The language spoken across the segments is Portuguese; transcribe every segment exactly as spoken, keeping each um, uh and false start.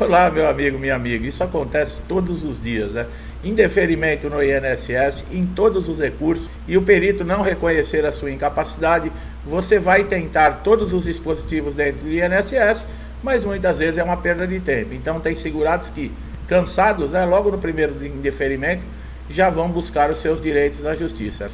Olá, meu amigo, minha amiga, isso acontece todos os dias, né? Indeferimento no I N S S, em todos os recursos, e o perito não reconhecer a sua incapacidade, você vai tentar todos os dispositivos dentro do I N S S, mas muitas vezes é uma perda de tempo. Então tem segurados que, cansados, né, logo no primeiro indeferimento, já vão buscar os seus direitos na justiça.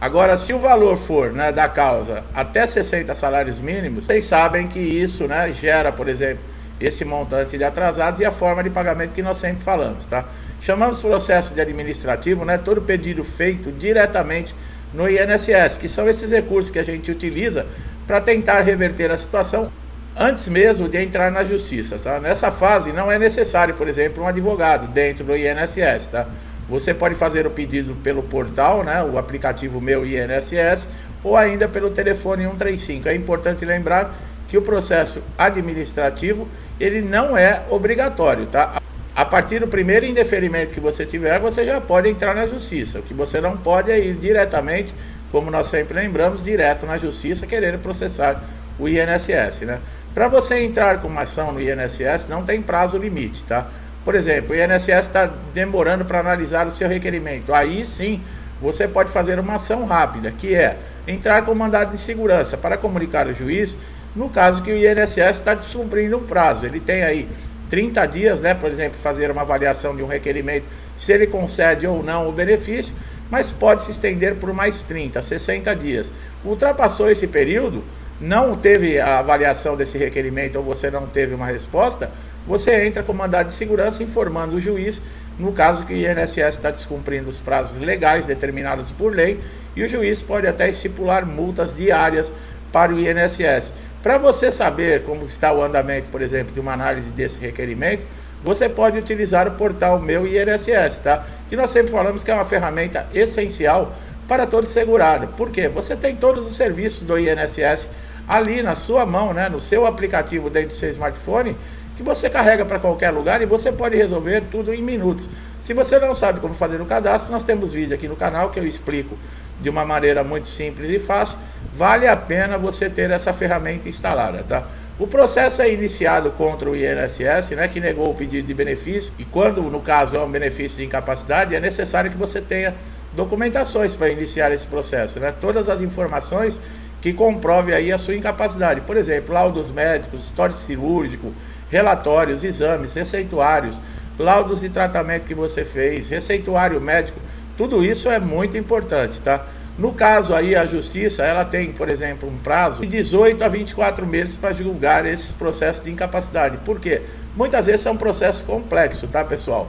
Agora, se o valor for, né, da causa até sessenta salários mínimos, vocês sabem que isso, né, gera, por exemplo, esse montante de atrasados e a forma de pagamento que nós sempre falamos, tá? Chamamos processo de administrativo, né, todo pedido feito diretamente no I N S S, que são esses recursos que a gente utiliza para tentar reverter a situação antes mesmo de entrar na justiça, tá? Nessa fase não é necessário, por exemplo, um advogado dentro do I N S S, tá? Você pode fazer o pedido pelo portal, né, o aplicativo Meu I N S S, ou ainda pelo telefone um três cinco. É importante lembrar que o processo administrativo, ele não é obrigatório, tá? A partir do primeiro indeferimento que você tiver, você já pode entrar na justiça. O que você não pode é ir diretamente, como nós sempre lembramos, direto na justiça, querendo processar o I N S S, né? Para você entrar com uma ação no I N S S, não tem prazo limite, tá? Por exemplo, o I N S S está demorando para analisar o seu requerimento. Aí sim, você pode fazer uma ação rápida, que é entrar com mandado de segurança para comunicar ao juiz, no caso que o I N S S está descumprindo um prazo. Ele tem aí trinta dias, né, por exemplo, fazer uma avaliação de um requerimento, se ele concede ou não o benefício, mas pode se estender por mais trinta, sessenta dias. Ultrapassou esse período, não teve a avaliação desse requerimento ou você não teve uma resposta, você entra com mandado de segurança informando o juiz, no caso que o I N S S está descumprindo os prazos legais determinados por lei, e o juiz pode até estipular multas diárias para o I N S S. Para você saber como está o andamento, por exemplo, de uma análise desse requerimento, você pode utilizar o portal Meu I N S S, tá? Que nós sempre falamos que é uma ferramenta essencial para todo segurado. Por quê? Você tem todos os serviços do I N S S ali na sua mão, né? No seu aplicativo dentro do seu smartphone, que você carrega para qualquer lugar e você pode resolver tudo em minutos. Se você não sabe como fazer o cadastro, nós temos vídeo aqui no canal que eu explico de uma maneira muito simples e fácil. Vale a pena você ter essa ferramenta instalada, tá? O processo é iniciado contra o I N S S, né, que negou o pedido de benefício, e quando, no caso, é um benefício de incapacidade, é necessário que você tenha documentações para iniciar esse processo, né? Todas as informações que comprovem aí a sua incapacidade. Por exemplo, laudos médicos, histórico cirúrgico, relatórios, exames, receituários, laudos de tratamento que você fez, receituário médico, tudo isso é muito importante, tá? No caso aí, a justiça, ela tem, por exemplo, um prazo de dezoito a vinte e quatro meses para julgar esses processos de incapacidade. Por quê? Muitas vezes é um processo complexo, tá, pessoal?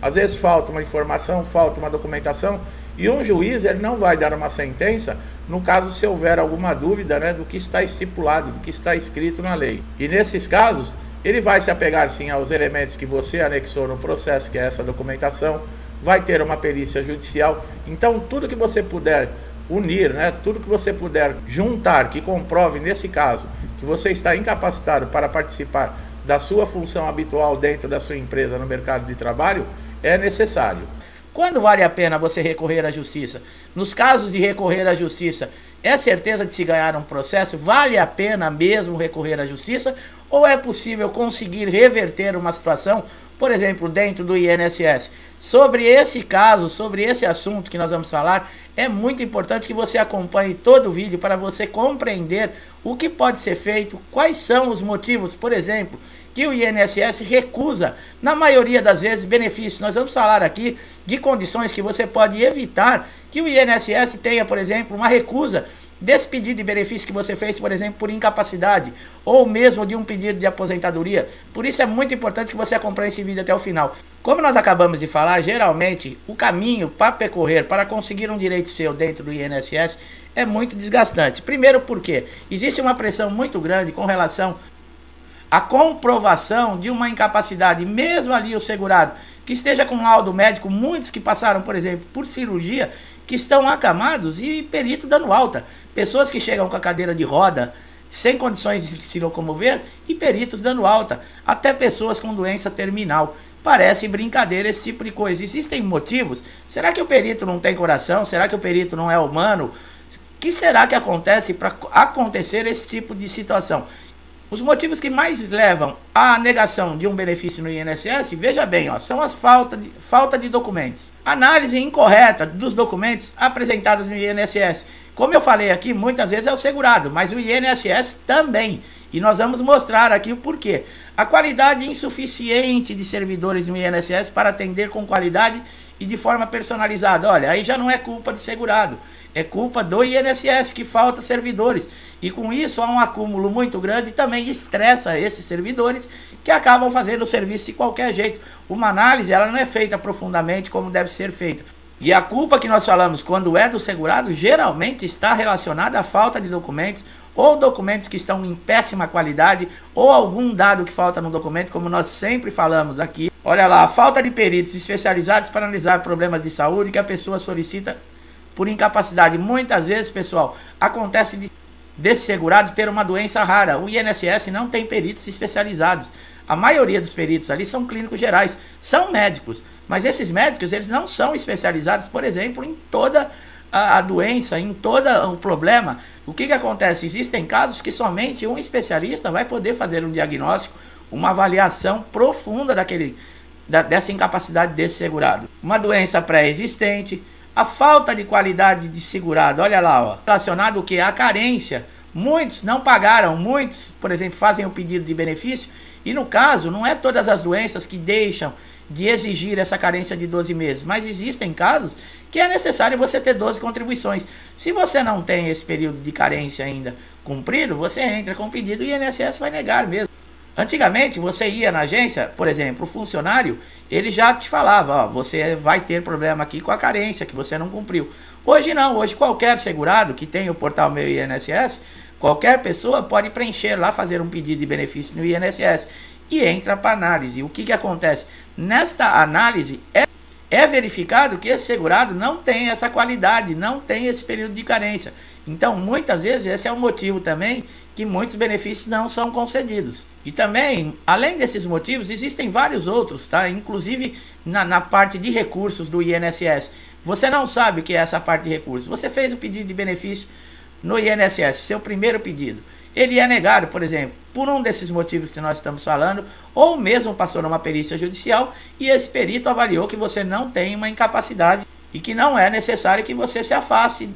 Às vezes falta uma informação, falta uma documentação, e um juiz, ele não vai dar uma sentença, no caso, se houver alguma dúvida, né, do que está estipulado, do que está escrito na lei. E nesses casos, ele vai se apegar, sim, aos elementos que você anexou no processo, que é essa documentação, vai ter uma perícia judicial. Então, tudo que você puder unir, né, tudo que você puder juntar, que comprove, nesse caso, que você está incapacitado para participar da sua função habitual dentro da sua empresa no mercado de trabalho, é necessário. Quando vale a pena você recorrer à justiça? Nos casos de recorrer à justiça, é certeza de se ganhar um processo? Vale a pena mesmo recorrer à justiça? Ou é possível conseguir reverter uma situação, por exemplo, dentro do I N S S? Sobre esse caso, sobre esse assunto que nós vamos falar, é muito importante que você acompanhe todo o vídeo para você compreender o que pode ser feito, quais são os motivos, por exemplo, que o I N S S recusa, na maioria das vezes, benefícios. Nós vamos falar aqui de condições que você pode evitar que o I N S S tenha, por exemplo, uma recusa desse pedido de benefício que você fez, por exemplo, por incapacidade, ou mesmo de um pedido de aposentadoria. Por isso é muito importante que você acompanhe esse vídeo até o final. Como nós acabamos de falar, geralmente o caminho para percorrer, para conseguir um direito seu dentro do I N S S, é muito desgastante. Primeiro porque existe uma pressão muito grande com relação a comprovação de uma incapacidade, mesmo ali o segurado que esteja com laudo médico, muitos que passaram, por exemplo, por cirurgia, que estão acamados e perito dando alta. Pessoas que chegam com a cadeira de roda, sem condições de se locomover, e peritos dando alta. Até pessoas com doença terminal. Parece brincadeira esse tipo de coisa. Existem motivos? Será que o perito não tem coração? Será que o perito não é humano? O que será que acontece para acontecer esse tipo de situação? Os motivos que mais levam à negação de um benefício no I N S S, veja bem, ó, são as falta de, falta de documentos. Análise incorreta dos documentos apresentados no I N S S. Como eu falei aqui, muitas vezes é o segurado, mas o I N S S também. E nós vamos mostrar aqui o porquê. A qualidade insuficiente de servidores no I N S S para atender com qualidade e de forma personalizada. Olha, aí já não é culpa do segurado, é culpa do I N S S, que falta servidores. E com isso há um acúmulo muito grande e também estressa esses servidores, que acabam fazendo o serviço de qualquer jeito. Uma análise, ela não é feita profundamente como deve ser feita. E a culpa que nós falamos quando é do segurado, geralmente está relacionada à falta de documentos, ou documentos que estão em péssima qualidade, ou algum dado que falta no documento, como nós sempre falamos aqui. Olha lá, a falta de peritos especializados para analisar problemas de saúde que a pessoa solicita por incapacidade. Muitas vezes, pessoal, acontece de, desse segurado ter uma doença rara. O I N S S não tem peritos especializados. A maioria dos peritos ali são clínicos gerais, são médicos, mas esses médicos, eles não são especializados, por exemplo, em toda a, a doença, em todo o problema. O que que acontece? Existem casos que somente um especialista vai poder fazer um diagnóstico, uma avaliação profunda daquele, da, dessa incapacidade desse segurado. Uma doença pré-existente, a falta de qualidade de segurado, olha lá, ó, relacionado o que? A carência. Muitos não pagaram, muitos, por exemplo, fazem o pedido de benefício, e no caso, não é todas as doenças que deixam de exigir essa carência de doze meses, mas existem casos que é necessário você ter doze contribuições. Se você não tem esse período de carência ainda cumprido, você entra com o pedido e o I N S S vai negar mesmo. Antigamente, você ia na agência, por exemplo, o funcionário, ele já te falava, ó, você vai ter problema aqui com a carência, que você não cumpriu. Hoje não, hoje qualquer segurado que tem o portal Meu I N S S, qualquer pessoa pode preencher lá, fazer um pedido de benefício no I N S S e entra para análise. O que que acontece? Nesta análise é, é verificado que esse segurado não tem essa qualidade, não tem esse período de carência. Então, muitas vezes, esse é o motivo também que muitos benefícios não são concedidos. E também, além desses motivos, existem vários outros, tá? Inclusive na, na parte de recursos do I N S S. Você não sabe o que é essa parte de recursos. Você fez o pedido de benefício no I N S S, seu primeiro pedido. Ele é negado, por exemplo, por um desses motivos que nós estamos falando, ou mesmo passou numa perícia judicial e esse perito avaliou que você não tem uma incapacidade e que não é necessário que você se afaste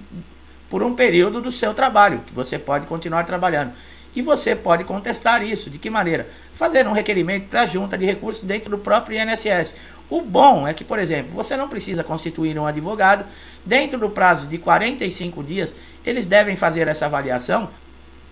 por um período do seu trabalho, que você pode continuar trabalhando. E você pode contestar isso. De que maneira? Fazendo um requerimento para a junta de recursos dentro do próprio I N S S. O bom é que, por exemplo, você não precisa constituir um advogado. Dentro do prazo de quarenta e cinco dias, eles devem fazer essa avaliação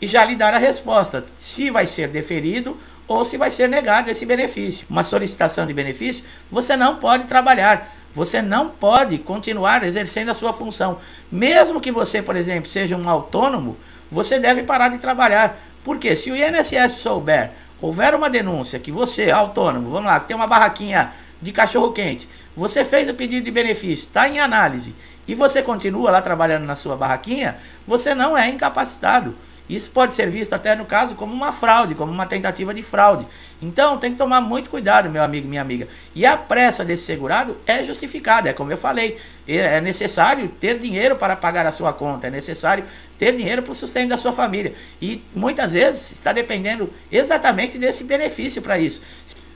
e já lhe dar a resposta, se vai ser deferido ou se vai ser negado esse benefício. Uma solicitação de benefício, você não pode trabalhar, você não pode continuar exercendo a sua função. Mesmo que você, por exemplo, seja um autônomo, você deve parar de trabalhar. Porque se o I N S S souber, houver uma denúncia que você, autônomo, vamos lá, tem uma barraquinha de cachorro-quente, você fez o pedido de benefício, está em análise, e você continua lá trabalhando na sua barraquinha, você não é incapacitado. Isso pode ser visto até no caso como uma fraude, como uma tentativa de fraude. Então tem que tomar muito cuidado, meu amigo, minha amiga. E a pressa desse segurado é justificada, é como eu falei. É necessário ter dinheiro para pagar a sua conta, é necessário ter dinheiro para o sustento da sua família. E muitas vezes está dependendo exatamente desse benefício para isso.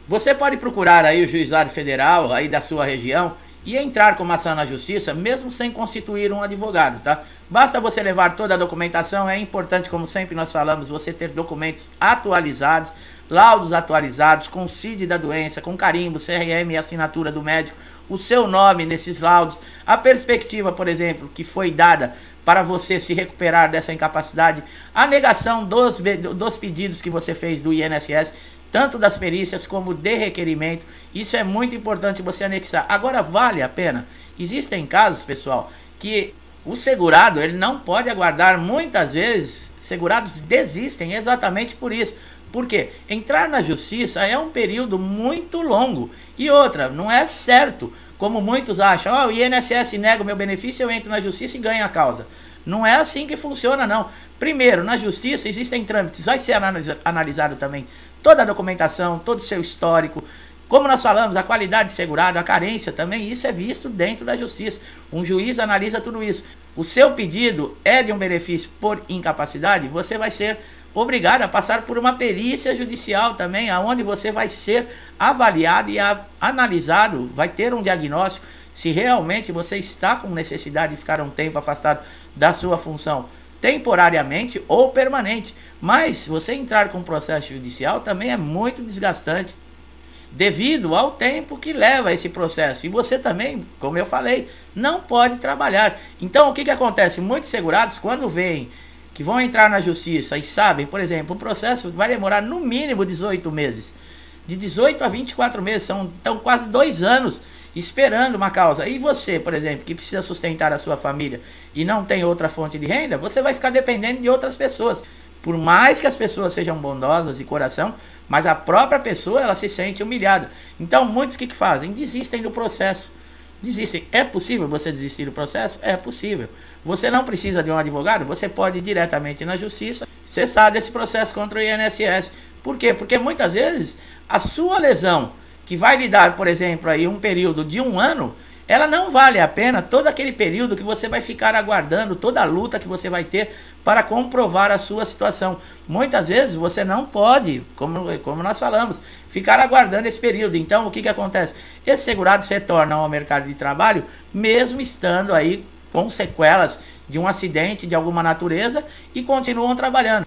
Você pode procurar aí o juizado federal aí da sua região e entrar com uma ação na justiça, mesmo sem constituir um advogado, tá? Basta você levar toda a documentação. É importante, como sempre nós falamos, você ter documentos atualizados, laudos atualizados, com C I D da doença, com carimbo, C R M e assinatura do médico, o seu nome nesses laudos, a perspectiva, por exemplo, que foi dada para você se recuperar dessa incapacidade, a negação dos, dos pedidos que você fez do I N S S, tanto das perícias como de requerimento. Isso é muito importante você anexar. Agora, vale a pena. Existem casos, pessoal, que o segurado ele não pode aguardar. Muitas vezes, segurados desistem exatamente por isso. Porque entrar na justiça é um período muito longo. E outra, não é certo, como muitos acham. Ó, o I N S S nega o meu benefício, eu entro na justiça e ganho a causa. Não é assim que funciona, não. Primeiro, na justiça existem trâmites. Vai ser analisado também toda a documentação, todo o seu histórico. Como nós falamos, a qualidade de segurado, a carência também, isso é visto dentro da justiça. Um juiz analisa tudo isso. O seu pedido é de um benefício por incapacidade, você vai ser obrigado a passar por uma perícia judicial também, aonde você vai ser avaliado e analisado, vai ter um diagnóstico se realmente você está com necessidade de ficar um tempo afastado da sua função temporariamente ou permanente. Mas você entrar com um processo judicial também é muito desgastante, devido ao tempo que leva esse processo. E você também, como eu falei, não pode trabalhar. Então o que que acontece? Muitos segurados, quando veem que vão entrar na justiça e sabem, por exemplo, o processo vai demorar no mínimo dezoito meses, de dezoito a vinte e quatro meses, são então quase dois anos esperando uma causa. E você, por exemplo, que precisa sustentar a sua família e não tem outra fonte de renda, você vai ficar dependendo de outras pessoas. Por mais que as pessoas sejam bondosas de coração, mas a própria pessoa ela se sente humilhada. Então muitos que que fazem? Desistem do processo. Desistem. É possível você desistir do processo? É possível. Você não precisa de um advogado? Você pode ir diretamente na justiça, cessar desse processo contra o I N S S. Por quê? Porque muitas vezes a sua lesão, que vai lhe dar, por exemplo, aí um período de um ano, ela não vale a pena todo aquele período que você vai ficar aguardando, toda a luta que você vai ter para comprovar a sua situação. Muitas vezes você não pode, como, como nós falamos, ficar aguardando esse período. Então o que que acontece? Esses segurados retornam ao mercado de trabalho, mesmo estando aí com sequelas de um acidente de alguma natureza, e continuam trabalhando.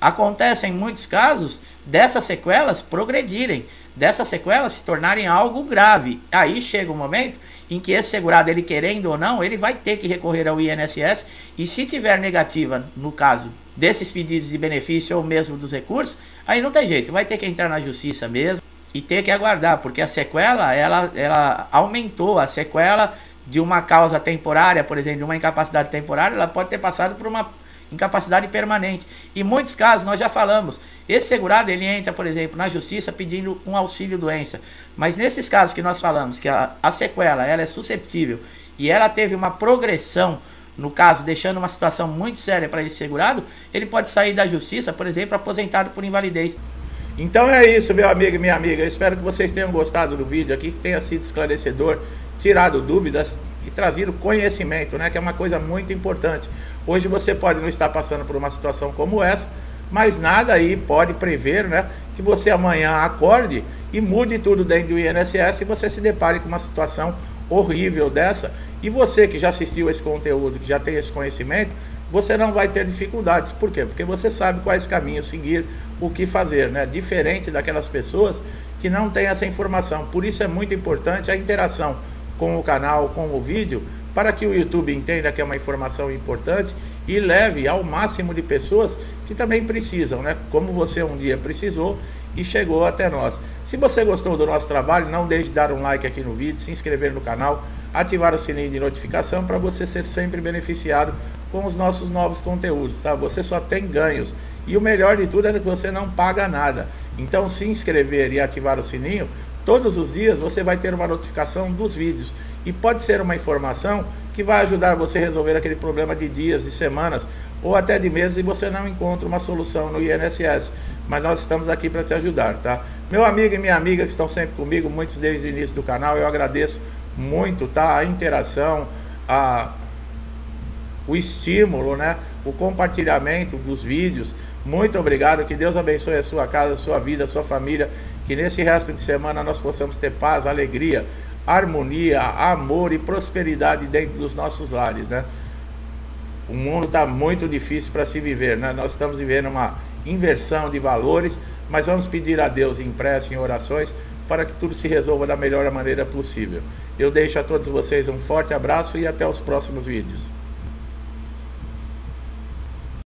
Acontece em muitos casos dessas sequelas progredirem, dessas sequelas se tornarem algo grave. Aí chega um momento em que esse segurado, ele querendo ou não, ele vai ter que recorrer ao I N S S, e se tiver negativa, no caso desses pedidos de benefício ou mesmo dos recursos, aí não tem jeito, vai ter que entrar na justiça mesmo e ter que aguardar, porque a sequela, ela, ela aumentou, a sequela de uma causa temporária, por exemplo, de uma incapacidade temporária, ela pode ter passado por uma incapacidade permanente. E muitos casos nós já falamos, esse segurado ele entra, por exemplo, na justiça pedindo um auxílio doença, mas nesses casos que nós falamos que a, a sequela ela é susceptível e ela teve uma progressão, no caso deixando uma situação muito séria para esse segurado, ele pode sair da justiça, por exemplo, aposentado por invalidez. Então é isso, meu amigo e minha amiga, eu espero que vocês tenham gostado do vídeo aqui, que tenha sido esclarecedor, tirado dúvidas e trazido conhecimento, né, que é uma coisa muito importante. Hoje você pode não estar passando por uma situação como essa, mas nada aí pode prever, né, que você amanhã acorde e mude tudo dentro do I N S S e você se depare com uma situação horrível dessa. E você que já assistiu esse conteúdo, que já tem esse conhecimento, você não vai ter dificuldades. Por quê? Porque você sabe quais caminhos seguir, o que fazer, né? Diferente daquelas pessoas que não têm essa informação. Por isso é muito importante a interação com o canal, com o vídeo, para que o YouTube entenda que é uma informação importante e leve ao máximo de pessoas que também precisam, né? Como você um dia precisou e chegou até nós. Se você gostou do nosso trabalho, não deixe de dar um like aqui no vídeo, se inscrever no canal, ativar o sininho de notificação para você ser sempre beneficiado com os nossos novos conteúdos, tá? Você só tem ganhos. E o melhor de tudo é que você não paga nada. Então, se inscrever e ativar o sininho, todos os dias você vai ter uma notificação dos vídeos, e pode ser uma informação que vai ajudar você a resolver aquele problema de dias, de semanas ou até de meses, e você não encontra uma solução no I N S S, mas nós estamos aqui para te ajudar, tá? Meu amigo e minha amiga que estão sempre comigo, muitos desde o início do canal, eu agradeço muito, tá? A interação, a... o estímulo, né? O compartilhamento dos vídeos. Muito obrigado, que Deus abençoe a sua casa, a sua vida, a sua família, que nesse resto de semana nós possamos ter paz, alegria, harmonia, amor e prosperidade dentro dos nossos lares, né? O mundo está muito difícil para se viver, né? Nós estamos vivendo uma inversão de valores, mas vamos pedir a Deus em preces, em orações, para que tudo se resolva da melhor maneira possível. Eu deixo a todos vocês um forte abraço e até os próximos vídeos.